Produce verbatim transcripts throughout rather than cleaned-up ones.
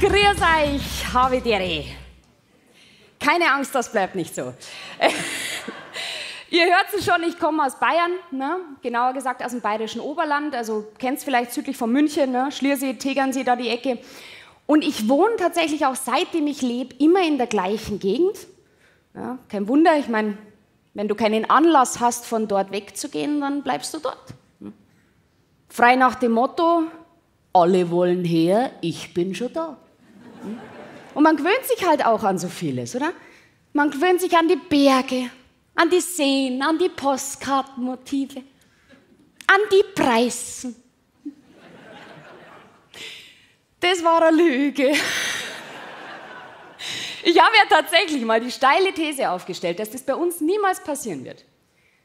Grüß euch, habe dere. Keine Angst, das bleibt nicht so. Ihr hört es schon, ich komme aus Bayern, ne? Genauer gesagt aus dem bayerischen Oberland, also kennt es vielleicht südlich von München, ne? Schliersee, Tegernsee, da die Ecke. Und ich wohne tatsächlich auch seitdem ich lebe immer in der gleichen Gegend. Ja, kein Wunder, ich meine, wenn du keinen Anlass hast, von dort wegzugehen, dann bleibst du dort. Frei nach dem Motto, alle wollen her, ich bin schon da. Und man gewöhnt sich halt auch an so vieles, oder? Man gewöhnt sich an die Berge, an die Seen, an die Postkartenmotive, an die Preisen. Das war eine Lüge. Ich habe ja tatsächlich mal die steile These aufgestellt, dass das bei uns niemals passieren wird.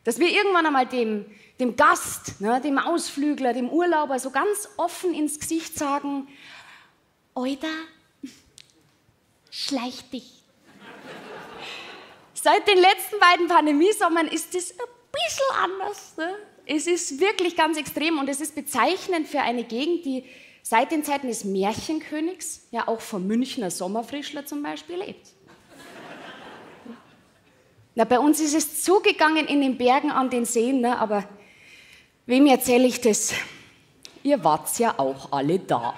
Dass wir irgendwann einmal dem, dem Gast, ne, dem Ausflügler, dem Urlauber so ganz offen ins Gesicht sagen, Oida, schleich dich. Seit den letzten beiden Pandemiesommern ist das ein bisschen anders. Ne? Es ist wirklich ganz extrem und es ist bezeichnend für eine Gegend, die seit den Zeiten des Märchenkönigs, ja auch vom Münchner Sommerfrischler zum Beispiel, lebt. Na, bei uns ist es zugegangen in den Bergen, an den Seen, ne? Aber wem erzähle ich das? Ihr wart's ja auch alle da.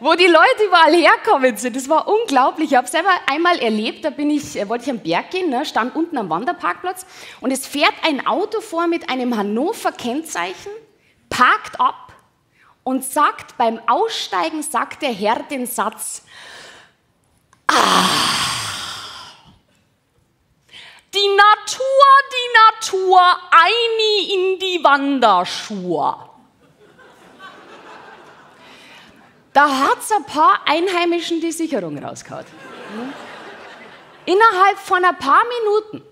Wo die Leute überall herkommen sind, das war unglaublich. Ich habe es selber einmal erlebt, da bin ich, wollte ich am Berg gehen, ne? Stand unten am Wanderparkplatz und es fährt ein Auto vor mit einem Hannover-Kennzeichen, parkt ab und sagt, beim Aussteigen sagt der Herr den Satz, ah, die Natur, die Natur, eine in die Wanderschuhe. Da hat es ein paar Einheimischen die Sicherung rausgehauen. Innerhalb von ein paar Minuten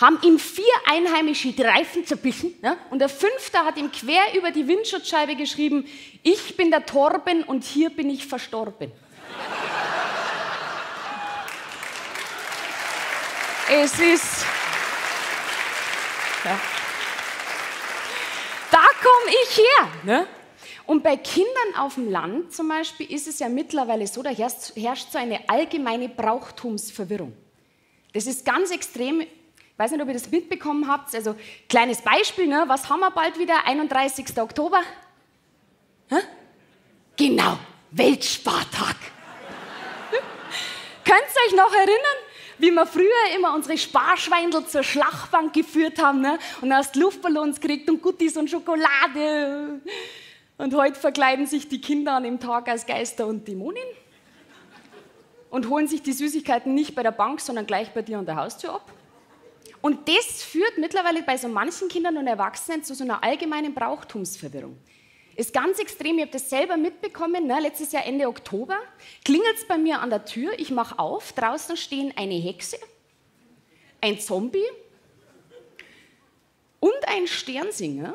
haben ihm vier Einheimische die Reifen zerbissen, ne? Und der Fünfte hat ihm quer über die Windschutzscheibe geschrieben, ich bin der Torben und hier bin ich verstorben. Es ist... Ja. Da komme ich her. Ne? Und bei Kindern auf dem Land zum Beispiel ist es ja mittlerweile so, da herrscht, herrscht so eine allgemeine Brauchtumsverwirrung. Das ist ganz extrem. Ich weiß nicht, ob ihr das mitbekommen habt. Also kleines Beispiel, ne? Was haben wir bald wieder? einunddreißigster Oktober? Hä? Genau, Weltspartag. Könnt ihr euch noch erinnern? Wie wir früher immer unsere Sparschweindel zur Schlachtbank geführt haben, ne? Und hast Luftballons gekriegt und Goodies und Schokolade. Und heute verkleiden sich die Kinder an dem Tag als Geister und Dämonen und holen sich die Süßigkeiten nicht bei der Bank, sondern gleich bei dir an der Haustür ab. Und das führt mittlerweile bei so manchen Kindern und Erwachsenen zu so einer allgemeinen Brauchtumsverwirrung. Ist ganz extrem, ich habe das selber mitbekommen, ne? Letztes Jahr Ende Oktober, klingelt es bei mir an der Tür, ich mache auf, draußen stehen eine Hexe, ein Zombie und ein Sternsinger.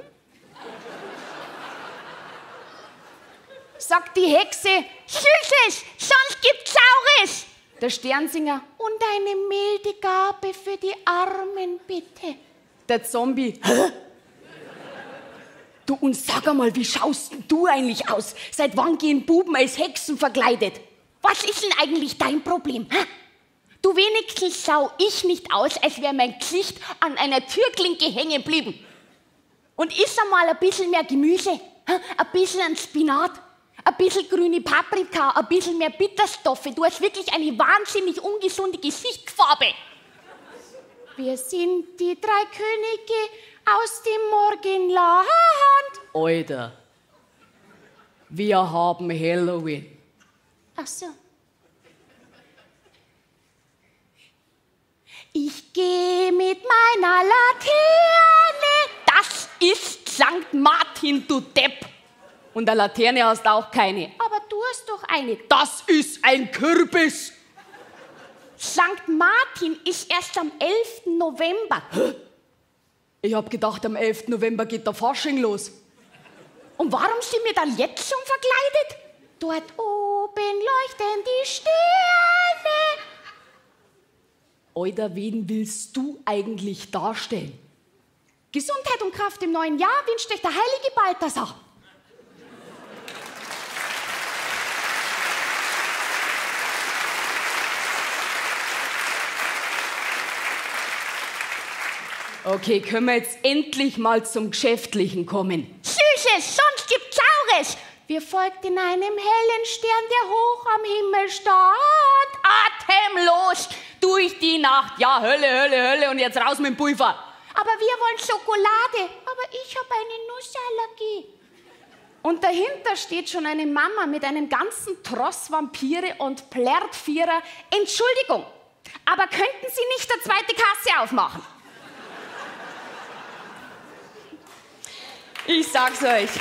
Sagt die Hexe, Süßes, sonst gibt's Saures. Der Sternsinger, und eine milde Gabe für die Armen, bitte. Der Zombie, hä? Du, und sag einmal, wie schaust du eigentlich aus? Seit wann gehen Buben als Hexen verkleidet? Was ist denn eigentlich dein Problem? Ha? Du, wenigstens schau ich nicht aus, als wäre mein Gesicht an einer Türklinke hängen geblieben. Und iss einmal ein bisschen mehr Gemüse, ha? Ein bisschen an Spinat, ein bisschen grüne Paprika, ein bisschen mehr Bitterstoffe. Du hast wirklich eine wahnsinnig ungesunde Gesichtsfarbe. Wir sind die drei Könige aus dem Morgenland. Alter, wir haben Halloween. Ach so. Ich gehe mit meiner Laterne. Das ist Sankt Martin, du Depp. Und eine Laterne hast du auch keine. Aber du hast doch eine. Das ist ein Kürbis. Sankt Martin ist erst am elften November. Ich hab gedacht, am elften November geht der Fasching los. Und warum sind wir dann jetzt schon verkleidet? Dort oben leuchten die Sterne. Alter, wen willst du eigentlich darstellen? Gesundheit und Kraft im neuen Jahr wünscht euch der heilige Balthasar. Okay, können wir jetzt endlich mal zum Geschäftlichen kommen? Süßes, sonst gibt's Saures. Wir folgten einem hellen Stern, der hoch am Himmel stand, atemlos durch die Nacht. Ja, Hölle, Hölle, Hölle und jetzt raus mit dem Pulver. Aber wir wollen Schokolade. Aber ich habe eine Nussallergie. Und dahinter steht schon eine Mama mit einem ganzen Tross Vampire und plärrt Vierer. Entschuldigung, aber könnten Sie nicht eine zweite Kasse aufmachen? Ich sag's euch.